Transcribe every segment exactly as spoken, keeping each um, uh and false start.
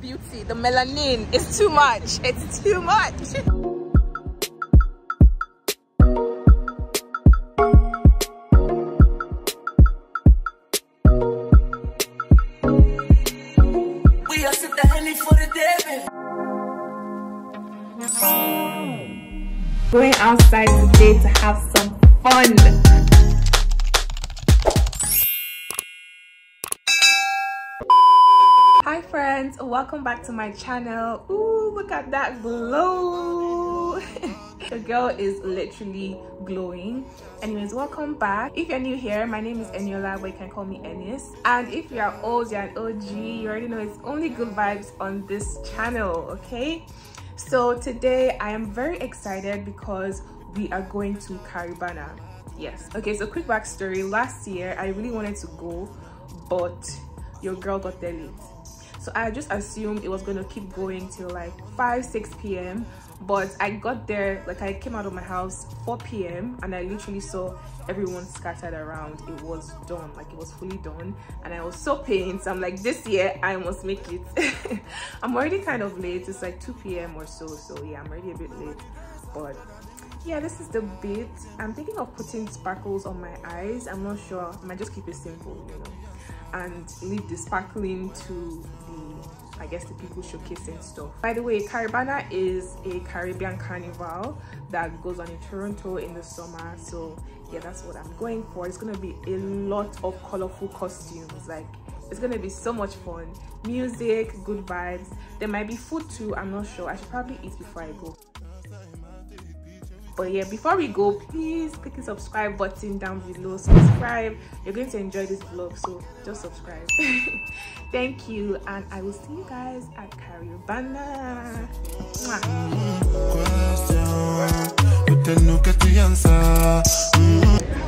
beauty, the melanin is too much. It's too much. Going outside today to have some fun. Hi friends, welcome back to my channel. Ooh, look at that glow. The girl is literally glowing. Anyways, welcome back. If you're new here, my name is Eniola, but you can call me Ennis. And if you're old, you're an O G, you already know it's only good vibes on this channel, okay? So today I am very excited because we are going to Caribana. Yes. Okay, so quick backstory. Last year I really wanted to go, but your girl got there late. So I just assumed it was going to keep going till like five, six p m But I got there, like I came out of my house four p m and I literally saw everyone scattered around. It was done, like it was fully done. And I was so pained, so I'm like, this year I must make it. I'm already kind of late, it's like two p m or so. So yeah, I'm already a bit late. But yeah, this is the bit. I'm thinking of putting sparkles on my eyes. I'm not sure, I might just keep it simple, you know. And leave the sparkling to the, I guess, the people showcasing stuff. By the way, Caribana is a Caribbean carnival that goes on in Toronto in the summer. So yeah, that's what I'm going for. It's gonna be a lot of colorful costumes. Like, it's gonna be so much fun. Music, good vibes. There might be food too, I'm not sure. I should probably eat before I go. But yeah, before we go, please click the subscribe button down below. Subscribe, you're going to enjoy this vlog, so just subscribe. Thank you, and I will see you guys at Caribana.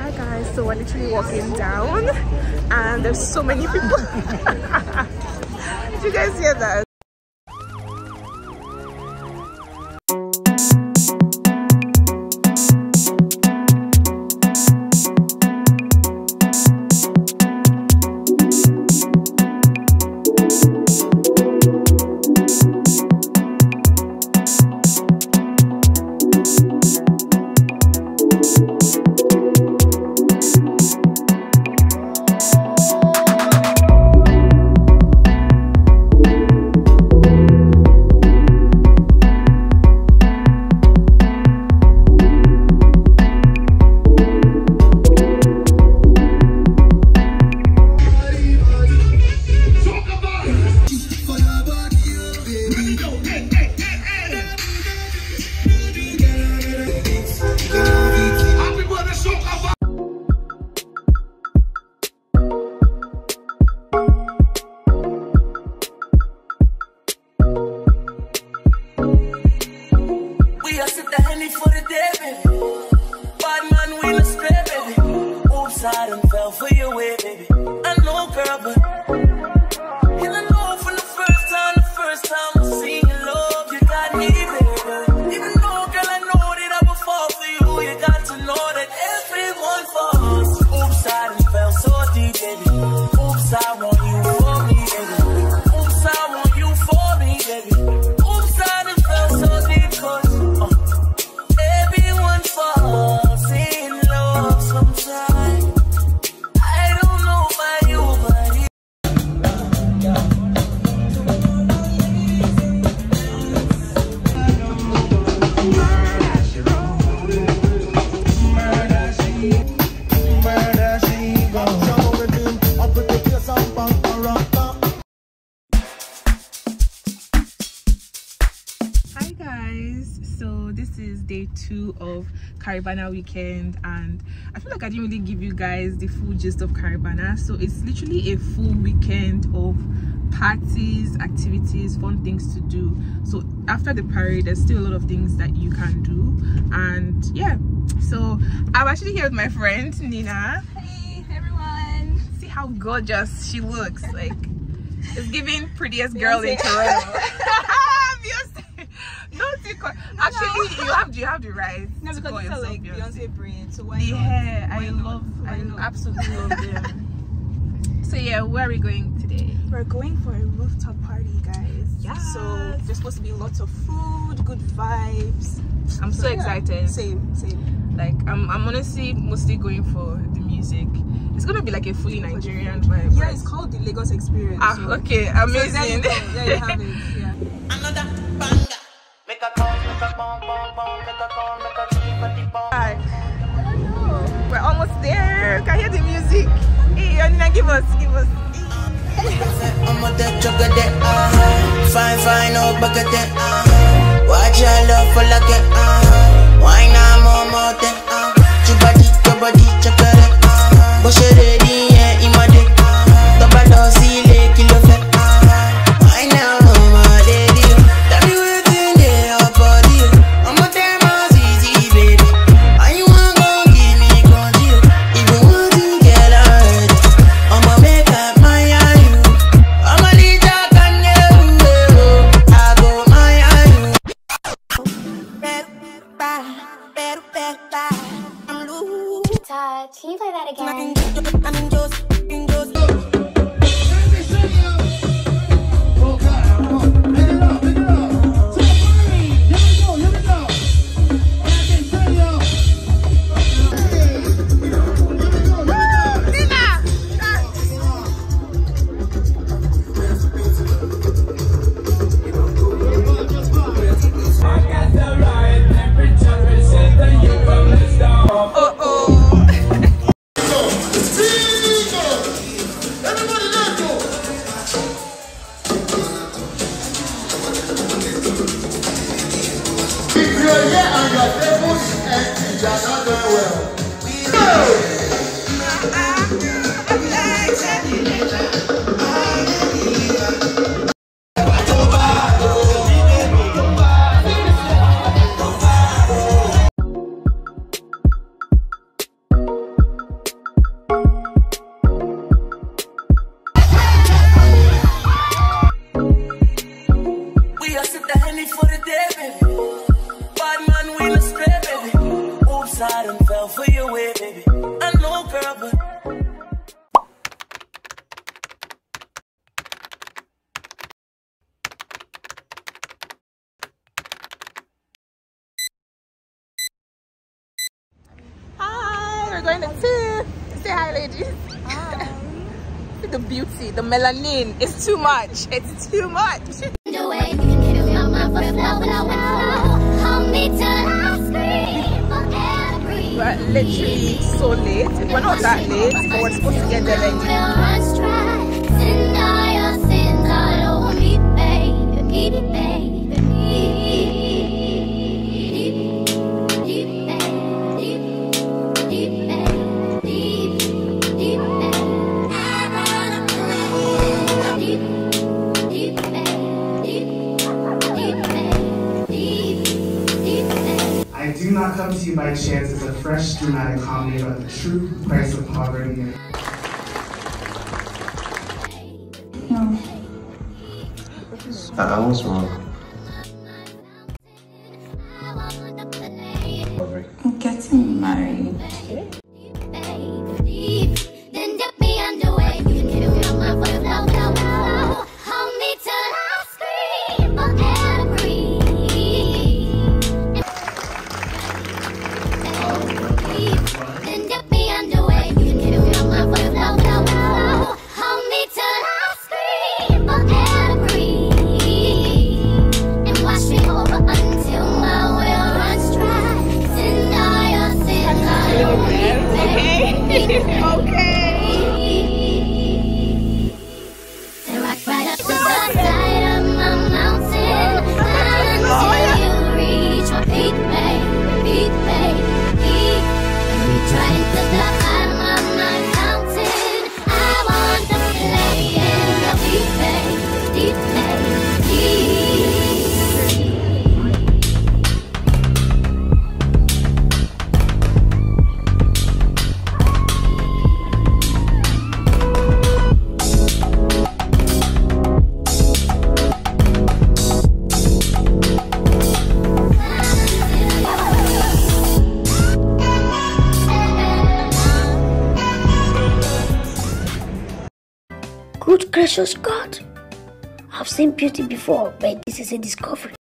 Hi guys, so we're literally walking down and there's so many people. Did you guys hear that? Of Caribana weekend, and I feel like I didn't really give you guys the full gist of Caribana. So it's literally a full weekend of parties, activities, fun things to do. So after the parade, there's still a lot of things that you can do, and yeah. So I'm actually here with my friend Nina. Hey everyone! See how gorgeous she looks! Like, it's giving prettiest girl in Toronto. No, actually, no. you have you have the right. No, because call it's yourself, like Beyonce brand, so why? Yeah, why I not? love, why I not? absolutely love them. So yeah, where are we going today? We're going for a rooftop party, guys. Yeah. So there's supposed to be lots of food, good vibes. I'm so, so excited. Yeah. Same, same. Like I'm, I'm honestly mostly going for the music. It's gonna be like a fully Nigerian vibe. Yeah, it's called the Lagos Experience. Ah, so. Okay, amazing. So there, you go. There you have it. Yeah. Another banger. Make a call, make a bomb, bomb, bomb, make a call, make a deep, bomb. Hello. We're almost there. Can you hear the music? Hey, Anina, give us, give us. I'm a dead jugger there, uh-huh. Fine, fine, no bucket there, uh-huh. Watch your love for like it, uh-huh. Why not more, more there, uh-huh. Chubadi, chubadi, chocolate, uh-huh. Boshe ready, yeah, in my day, uh-huh. Toba dosi, le, kilo flat, uh-huh. Why not more, lady, that be working there, up for you. I'm a damn ass easy, baby. And you want gon' give me control. Even want to get out, I'm a make up. Can you play that again? Going to say hi, ladies. Hi. The beauty, the melanin, it's too much. It's too much. We're literally so late. We're not that late, but we're supposed to get there late. Not come to you by chance is a fresh, dramatic comedy about the true price of poverty. No. I was wrong. I'm getting married. Okay. Good gracious God, I've seen beauty before, but this is a discovery.